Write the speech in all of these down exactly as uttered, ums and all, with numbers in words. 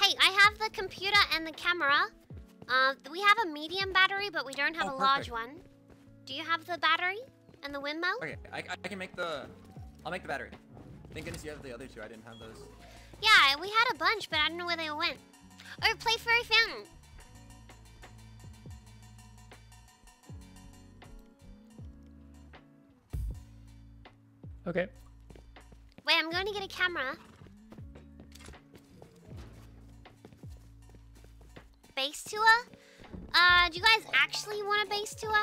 Hey, I have the computer and the camera. Uh, we have a medium battery, but we don't have oh, a large perfect. one. Do you have the battery and the windmill? Okay, I, I can make the... I'll make the battery. Thank goodness you have the other two. I didn't have those. Yeah, we had a bunch, but I don't know where they went. Or play Fairy Fountain. Okay. Wait, I'm going to get a camera. Base tour? Uh, do you guys actually want a base tour?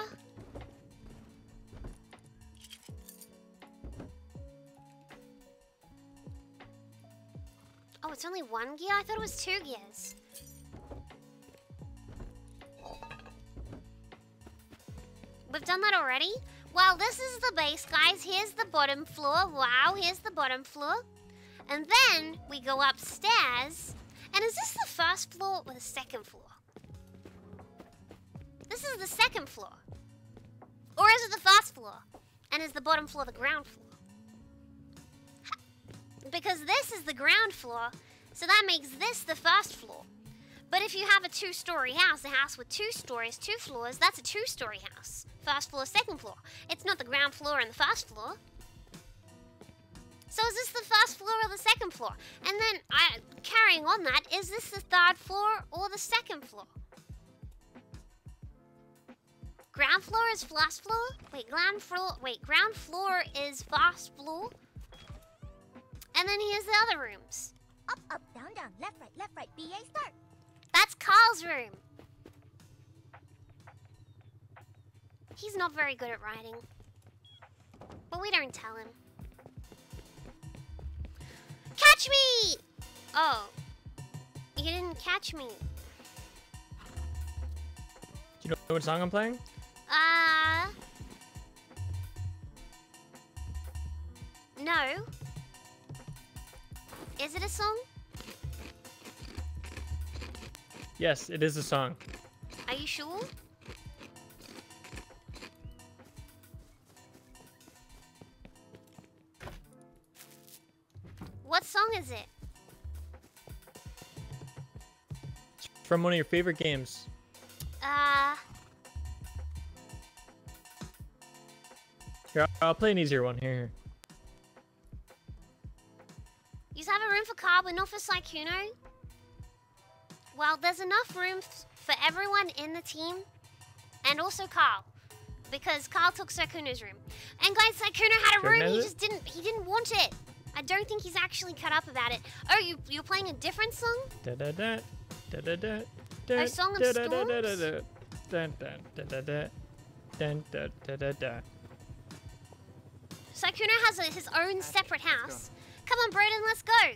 Oh, it's only one gear? I thought it was two gears. We've done that already? Well, this is the base, guys. Here's the bottom floor. Wow, here's the bottom floor. And then we go upstairs. And is this the first floor or the second floor? This is the second floor. Or is it the first floor? And is the bottom floor the ground floor? Because this is the ground floor, so that makes this the first floor. But if you have a two-story house, a house with two stories, two floors, that's a two-story house. First floor, second floor. It's not the ground floor and the first floor. So is this the first floor or the second floor? And then, I, carrying on that, is this the third floor or the second floor? Ground floor is first floor? Wait, ground floor, wait, ground floor is first floor? And then here's the other rooms. Up, up, down, down, left, right, left, right, B A start. That's Carl's room. He's not very good at writing. But we don't tell him. Catch me! Oh. You didn't catch me. Do you know what song I'm playing? Uh... No. Is it a song? Yes, it is a song. Are you sure? What song is it? It's from one of your favorite games. Uh. Here, I'll play an easier one. Here, here. You have a room for Carl, but not for Sykuno? Well, there's enough room for everyone in the team, and also Carl, because Carl took Sykuno's room. And guys, Sykuno had a room. He just didn't. He didn't want it. I don't think he's actually cut up about it. Oh, you you're playing a different song? Da da da, da da da, da song of storms. Da da da da, da da da da, da da da da. Sykuno has his own separate house. Come on, Broden, let's go.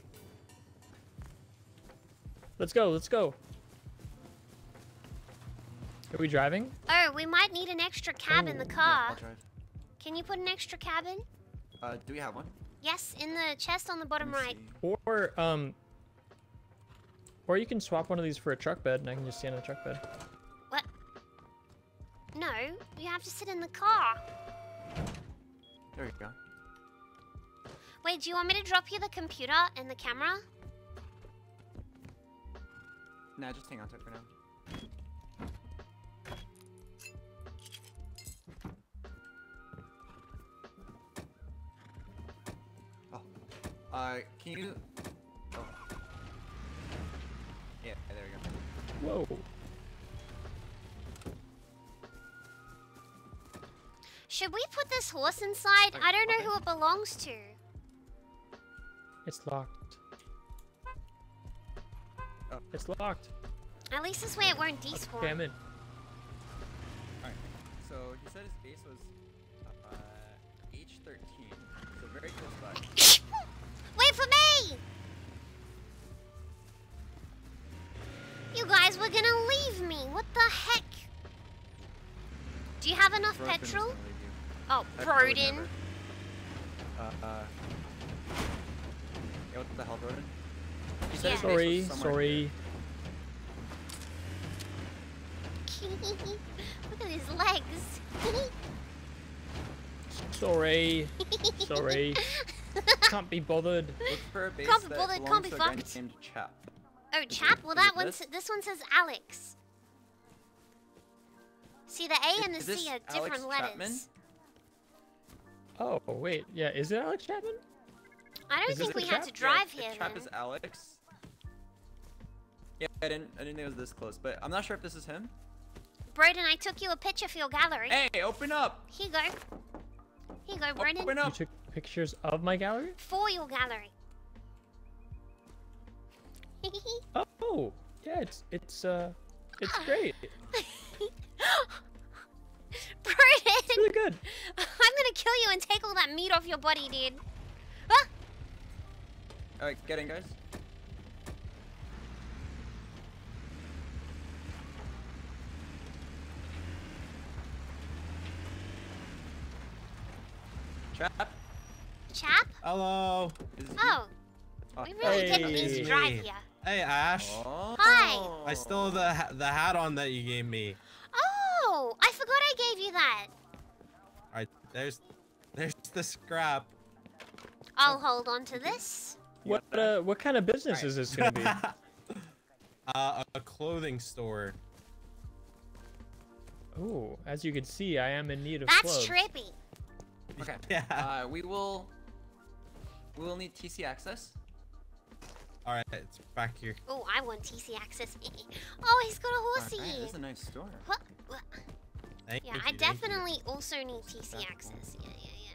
Let's go, let's go. Are we driving? Oh, we might need an extra cab oh, in the car. Yeah, I'll drive. Can you put an extra cab in? Uh, do we have one? Yes, in the chest on the bottom right. See. Or um, or you can swap one of these for a truck bed, and I can just stand on a truck bed. What? No, you have to sit in the car. There you go. Wait, do you want me to drop you the computer and the camera? Nah, just hang on to it for now. Oh. Uh, can you... Oh. Yeah, there we go. Whoa. Should we put this horse inside? Okay, I don't know okay. who it belongs to. It's locked. Oh. It's locked. At least this way it won't despawn. Okay, I'm in. Alright, so he said his base was uh, H thirteen, so very close by. Wait for me! You guys were gonna leave me, what the heck? Do you have enough Broden petrol? Oh, Broden. Uh, uh. What the hell, Broden? You said yeah. Sorry, sorry. Look at his legs. Sorry, sorry. Can't be bothered. Look for a base can't be bothered, that can't be fucked. Named Chap. Oh, chap? Well, that one. This? this one says Alex. See, the A and the C are different letters. Oh, wait. Yeah, is it Alex Chapman? I don't think we had to drive here. Chap is Alex. Yeah, I didn't. I didn't think it was this close, but I'm not sure if this is him. Brayden, I took you a picture for your gallery. Hey, open up. Here you go. Here you go, Brayden. Open up. You took pictures of my gallery? For your gallery. Oh, yeah. It's it's uh, it's great. Brayden. It's really good. I'm gonna kill you and take all that meat off your body, dude. Ah! All right, get in, guys. Chap? Chap? Hello. Oh. oh. We really hey. didn't need to drive here. Hey, Ash. Oh. Hi. I stole the, ha the hat on that you gave me. Oh, I forgot I gave you that. All right, there's, there's the scrap. I'll hold on to this. What uh, what kind of business right. is this going to be? uh, a clothing store. Oh, as you can see, I am in need of That's clothes. That's trippy. Okay. Yeah. Uh, we will. We will need T C access. All right, it's back here. Oh, I want T C access. Oh, he's got a horsey. Right, this is a nice store. What? What? Thank yeah, you, I definitely you. also need T C That's access. Cool. Yeah, yeah, yeah.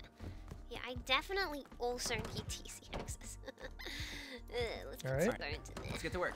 Yeah, I definitely also need T C access. uh, let's get, right. go into there. Let's get to work.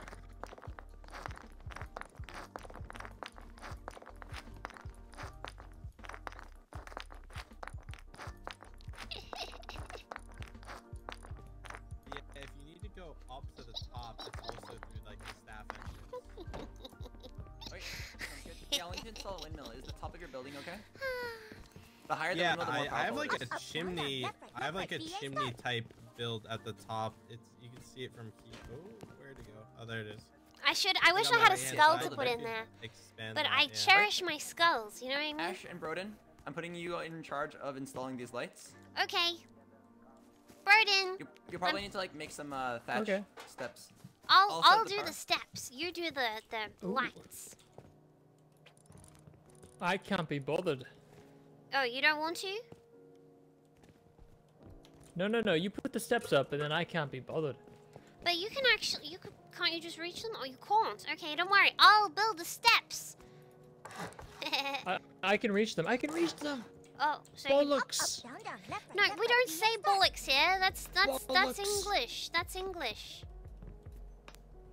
Yeah, I, I have like a chimney. I have like a chimney type build at the top. It's you can see it from here. Oh, where to go? Oh, there it is. I should. I wish I had a skull to put in there. But I cherish my skulls. You know what I mean? Ash and Brayden, I'm putting you in charge of installing these lights. Okay. Brayden. You, you probably I'm... need to like make some uh, thatch okay. steps. I'll I'll, I'll do the, the steps. You do the the Ooh. lights. I can't be bothered. Oh, you don't want to? No, no, no. You put the steps up, and then I can't be bothered. But you can actually, you could, can't you just reach them? Oh, you can't. Okay, don't worry. I'll build the steps. I, I can reach them. I can reach them. Oh, so bollocks. You, no, we don't say bollocks here. That's that's bollocks. that's English. That's English.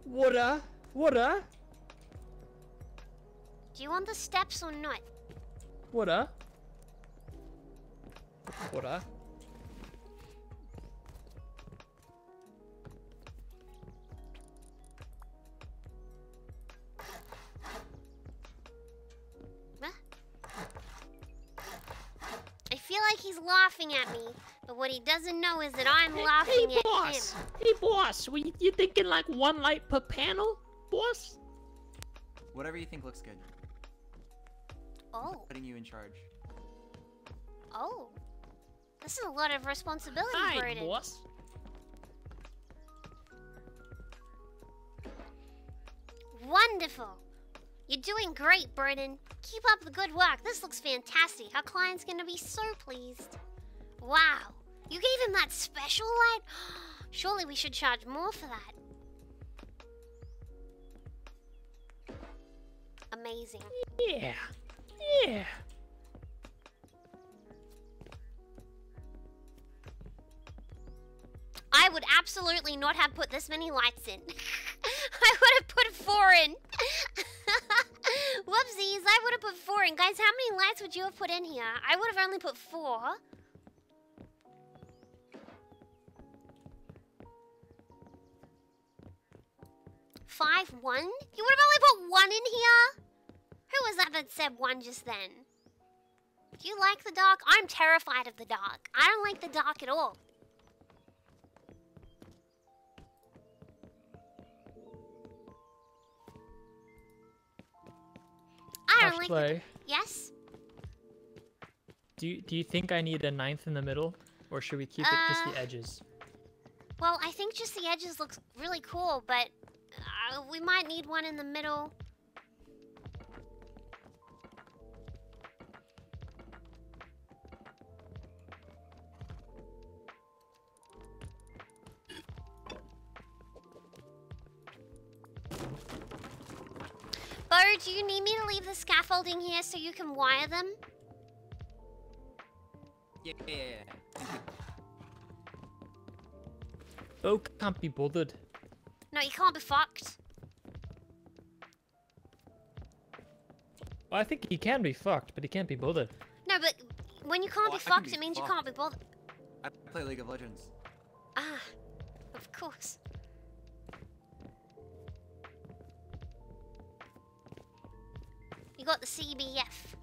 Water, water. Do you want the steps or not? Water. Water. I feel like he's laughing at me, but what he doesn't know is that I'm laughing hey, at boss. him. Hey, boss! Were you, you thinking like one light per panel, boss? Whatever you think looks good. Oh. I'm putting you in charge. Oh. This is a lot of responsibility, Hi, Brayden. boss. Wonderful. You're doing great, Brayden. Keep up the good work. This looks fantastic. Our client's going to be so pleased. Wow. You gave him that special light? Surely we should charge more for that. Amazing. Yeah. Yeah. I would absolutely not have put this many lights in. I would have put four in. Whoopsies, I would have put four in. Guys, how many lights would you have put in here? I would have only put four. Five, one? You would have only put one in here? Who was that that said one just then? Do you like the dark? I'm terrified of the dark. I don't like the dark at all. I don't like it. Yes? Do you, do you think I need a ninth in the middle? Or should we keep uh, it just the edges? Well, I think just the edges looks really cool, but Uh, we might need one in the middle. Bo, do you need me to leave the scaffolding here so you can wire them? Yeah. Bo can't be bothered. No, you can't be fucked. Well, I think he can be fucked, but he can't be bothered. No, but when you can't well, be I fucked, can be it means fucked. You can't be bothered. I play League of Legends. Ah, of course. You got the C B F.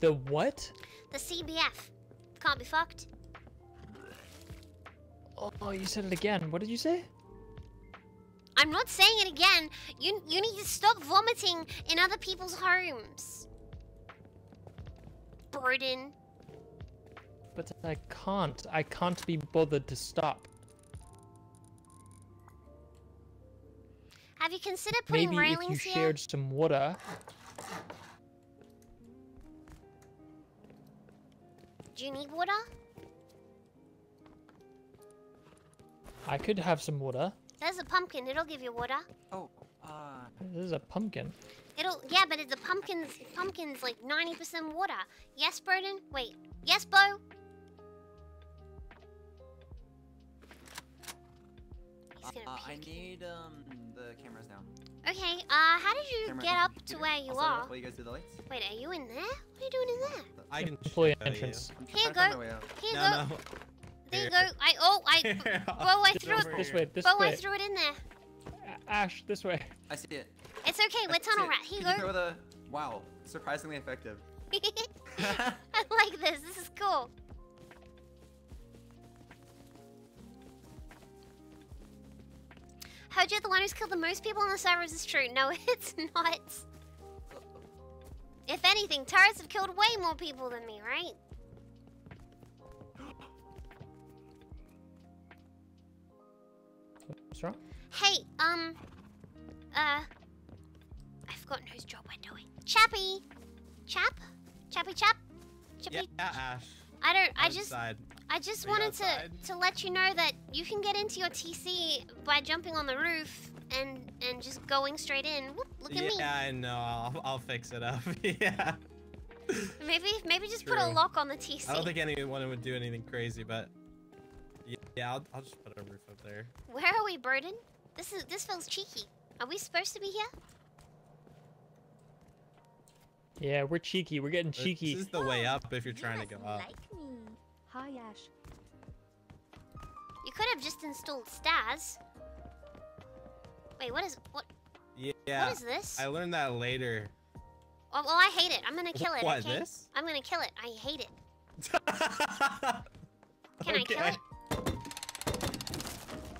The what? The C B F. Can't be fucked. Oh, you said it again. What did you say? I'm not saying it again. You you need to stop vomiting in other people's homes. Burden. But I can't. I can't be bothered to stop. Have you considered putting Maybe railings here? Maybe if you here? shared some water. Do you need water? I could have some water. There's a pumpkin. It'll give you water. Oh, uh... There's a pumpkin. It'll... Yeah, but it's a pumpkin's... Pumpkin's like ninety percent water. Yes, Broden? Wait. Yes, Bo? Uh, I need, um... the cameras now. Okay, uh, how did you Camera get up to here. where you also, are? While you guys do the lights? Wait, are you in there? What are you doing in there? I didn't deploy an entrance. Here you go. Here you go. No, no. There you go. I oh I yeah. Bo I threw it this way. This Bo way. I threw it in there. Ash, this way. I see it. It's okay. We're tunnel rat. Here you go. The... Wow, surprisingly effective. I like this. This is cool. Hojo, the one who's killed the most people on the servers, is true. No, it's not. If anything, turrets have killed way more people than me, right? What's wrong? Hey, um, uh, I've forgotten whose job we're doing. Chappy, chap, Chappy, chap, Chappy. Yeah, Ash. I don't. I just. Outside. I just Are wanted to to let you know that you can get into your T C by jumping on the roof and and just going straight in. Whoop, look yeah, at me. Yeah, I know. I'll I'll fix it up. yeah. Maybe maybe just True. put a lock on the T C. I don't think anyone would do anything crazy, but. Yeah, I'll, I'll just put a roof up there. Where are we, Burden? This is this feels cheeky. Are we supposed to be here? Yeah, we're cheeky. We're getting cheeky. This is the oh, way up if you're you trying to go like up. Me. Hi, Ash. You could have just installed stairs. Wait, what is what? Yeah. What is this? I learned that later. Oh, well, I hate it. I'm gonna kill it. What okay? this? I'm gonna kill it. I hate it. Can okay. I kill it?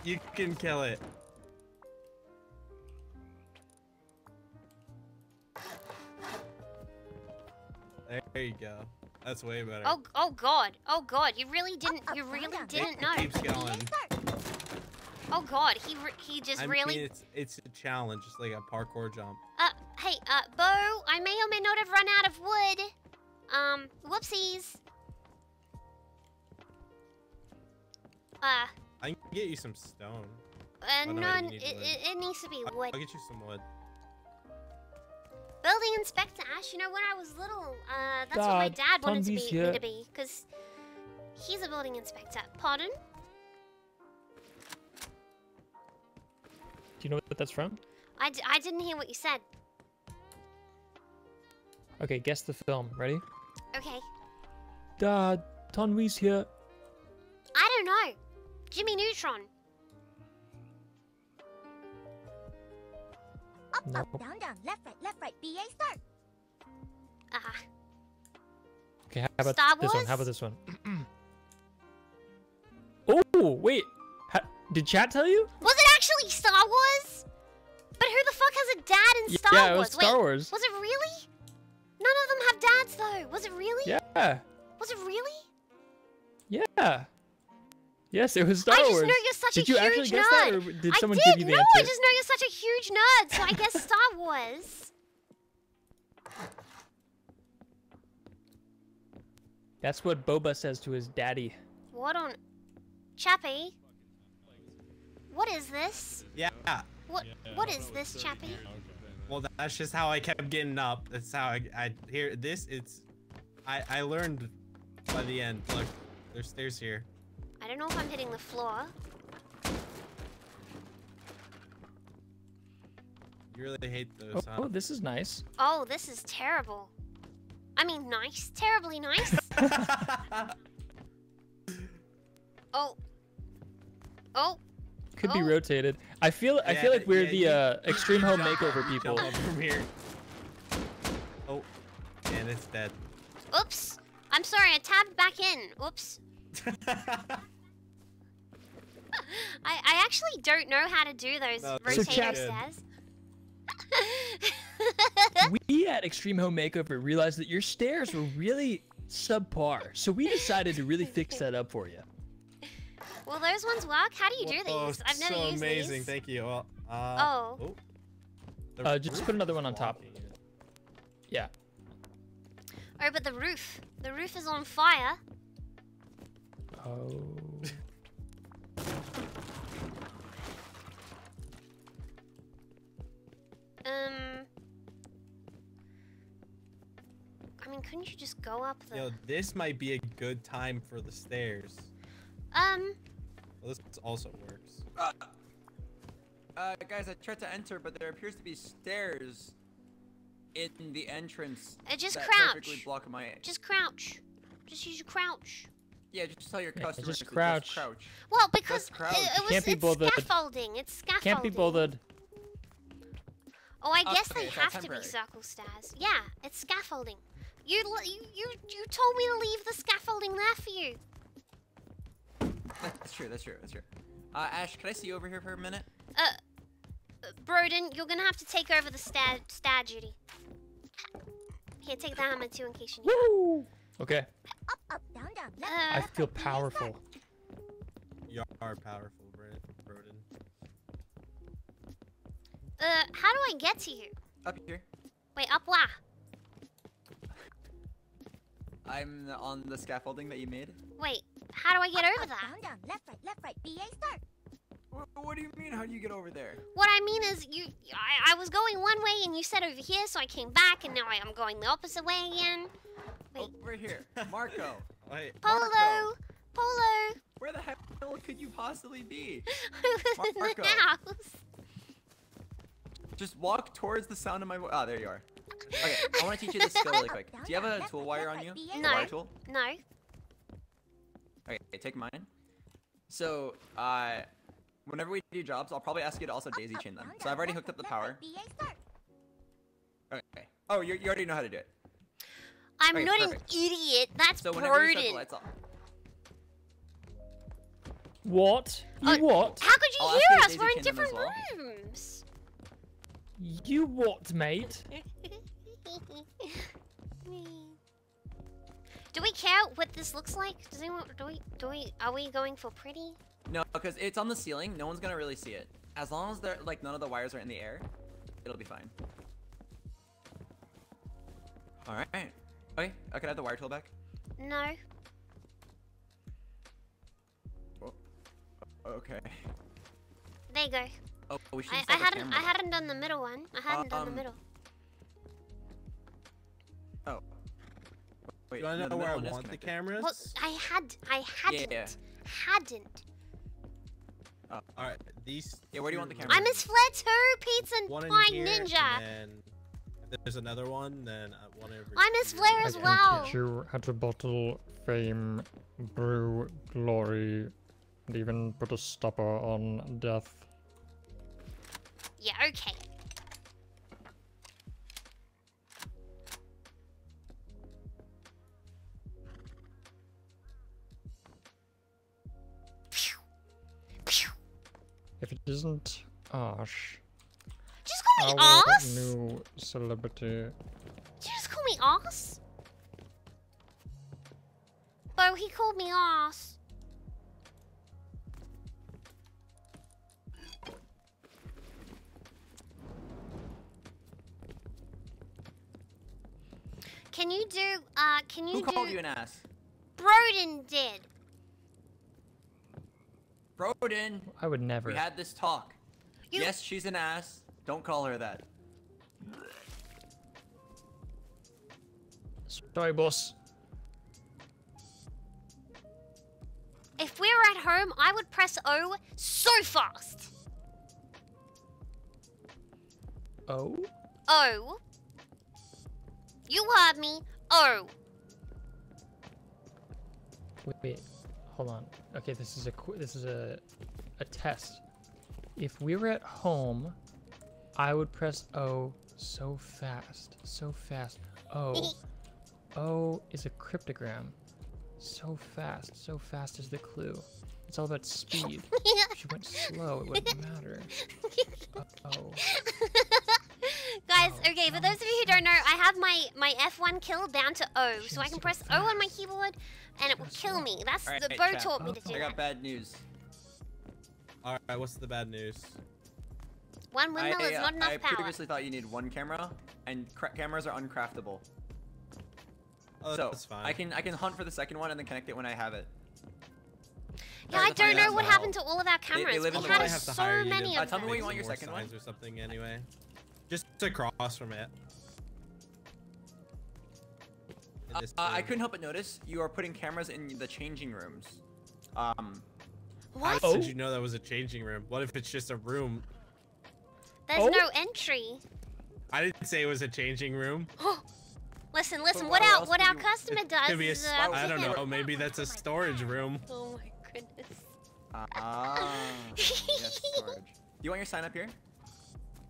You can kill it. There you go. That's way better. Oh, oh God. Oh God. You really didn't. You really didn't it, know. It keeps going. Oh God. He re he just I really. Mean, it's it's a challenge, just like a parkour jump. Uh, hey, uh, Bo. I may or may not have run out of wood. Um, whoopsies. Uh. I can get you some stone. Uh, no, it, it, it needs to be wood. I'll get you some wood. Building Inspector Ash, you know, when I was little, uh, that's dad, what my dad wanted to be, me to be, because he's a building inspector. Pardon? Do you know what that's from? I, d I didn't hear what you said. Okay, guess the film. Ready? Okay. Dad, Tonwi's here. I don't know. Jimmy Neutron. Up, no. up, down, down, left, right, left, right, B, A, start. Ah. Uh, okay, how about Star Wars? this one? How about this one? Oh, wait. How, did chat tell you? Was it actually Star Wars? But who the fuck has a dad in Star Wars? Yeah, it was Wars? Star wait, Wars. Was it really? None of them have dads, though. Was it really? Yeah. Was it really? Yeah. Yes, it was Star Wars. I just know you're such did a huge nerd. Did you actually guess that, or did someone I did. give you the no, answer? No, I just know you're such a huge nerd, so I guess Star Wars. That's what Boba says to his daddy. What on... Chappie? What is this? Yeah. What yeah. What is this, Chappie? Well, that's just how I kept getting up. That's how I, I hear this. It's I, I learned by the end. Look, there's stairs here. I don't know if I'm hitting the floor. You really hate those, oh, huh? Oh, this is nice. Oh, this is terrible. I mean, nice. Terribly nice. Oh. Oh. Could oh. be rotated. I feel I yeah, feel like we're yeah, the yeah. Uh, Extreme Home Makeover people. From here. Oh, and it's dead. Oops. I'm sorry. I tabbed back in. Oops. I, I actually don't know how to do those no, rotating stairs. We at Extreme Home Makeover realized that your stairs were really subpar, so we decided to really fix that up for you. Well, those ones work. How do you do Whoa, these? I've never so used amazing. these. Amazing, thank you. Well, uh, oh. Uh, just put another one on top. Yeah. Oh, but the roof. The roof is on fire. Oh. Um. I mean, couldn't you just go up the... Yo, this might be a good time for the stairs. Um. Well, this also works. Uh, uh, guys, I tried to enter, but there appears to be stairs in the entrance. Uh, just that crouch. Perfectly block my... Just crouch. Just use your crouch. Yeah, just tell your customers. Yeah, just, crouch. just crouch. Well, because crouch. It, it was can't be it's bolded. scaffolding. It's scaffolding. Can't be bolded. Oh, I guess okay, they have to temporary. be circle stairs. Yeah, it's scaffolding. You, you, you, you told me to leave the scaffolding there for you. That's true, that's true, that's true. Uh, Ash, can I see you over here for a minute? Uh, Broden, you're gonna have to take over the stair, stair duty. Here, take the hammer too in case you need Woo! it. Okay. Up, up, down, down, left, uh, I feel powerful. You are powerful, Broden. Uh, how do I get to you? Up here. Wait, up where? I'm on the scaffolding that you made. Wait. How do I get up, over up, that? Down, down, left, right, left, right, B A start. What, what do you mean? How do you get over there? What I mean is, you, I, I was going one way and you said over here, so I came back, and now I, I'm going the opposite way again. Wait. Over here, Marco. Wait. Polo, Marco. Polo. Where the hell could you possibly be? I was Mar in the house. Just walk towards the sound of my voice. Ah, oh, there you are. Okay, I want to teach you this skill really quick. Do you have a tool wire on you? No. A wire tool? No. Okay, take mine. So, uh, whenever we do jobs, I'll probably ask you to also daisy chain them. So I've already hooked up the power. Okay. Oh, you you already know how to do it. I'm okay, not perfect. an idiot. That's so Broden. Lights off. What? You what? How could you I'll hear us? We're in different well. rooms. You what, mate? Do we care what this looks like? Does anyone, do we, do we, are we going for pretty? No, because it's on the ceiling. No one's gonna really see it. As long as they're like none of the wires are in the air, it'll be fine. All right. Okay. I can have the wire tool back. No. Oh. Okay. There you go. Oh, we should. I, I hadn't. I hadn't done the middle one. I hadn't uh, done um, the middle. Oh. Wait, do I know no, where I want the cameras? Well, I had, I hadn't, yeah, yeah. hadn't. Uh, all right, these. Yeah, where do you want the cameras? I miss Flair two, Pizza, and one Pine here, Ninja. And then if there's another one, then I want every. I miss Flair as well. I can teach you how to bottle, fame, brew, glory, and even put a stopper on death. Yeah. Okay. If it isn't Ash, just call me Ash. New celebrity. Did you just call me Ash? Oh, he called me Ash. Can you do, uh, can you Who do... Who called you an ass? Broden did. Broden. I would never. We had this talk. You... Yes, she's an ass. Don't call her that. Sorry, boss. If we were at home, I would press O so fast. O? O. You heard me. O. Wait, wait. Hold on. Okay, this is a this is a a test. If we were at home, I would press O so fast, so fast. O. O is a cryptogram. So fast, so fast is the clue. It's all about speed. If she went slow, it wouldn't matter. Uh oh. Guys, oh, okay, for those of you who don't know, I have my, my F one kill down to O, so I can press fast. O on my keyboard, and it will kill me. That's right, the hey, Bo chat. taught me to do I got that. bad news. Alright, what's the bad news? One windmill I, is not uh, enough I power. I previously thought you needed one camera, and cra cameras are uncraftable. Oh, so that's fine. I can I can hunt for the second one and then connect it when I have it. Yeah, I don't know what now. happened to all of our cameras. They, they we had so many to, of uh, them. Tell me where you want your second one. Or something anyway. Just across from it. Uh, uh, I couldn't help but notice you are putting cameras in the changing rooms. Um. What? How did you know that was a changing room? What if it's just a room? There's oh. no entry. I didn't say it was a changing room. Listen, listen, what our, what our customer does is... A, uh, I don't know, maybe that's a storage room. Oh my goodness. Ah, yes, storage. Do you want your sign up here?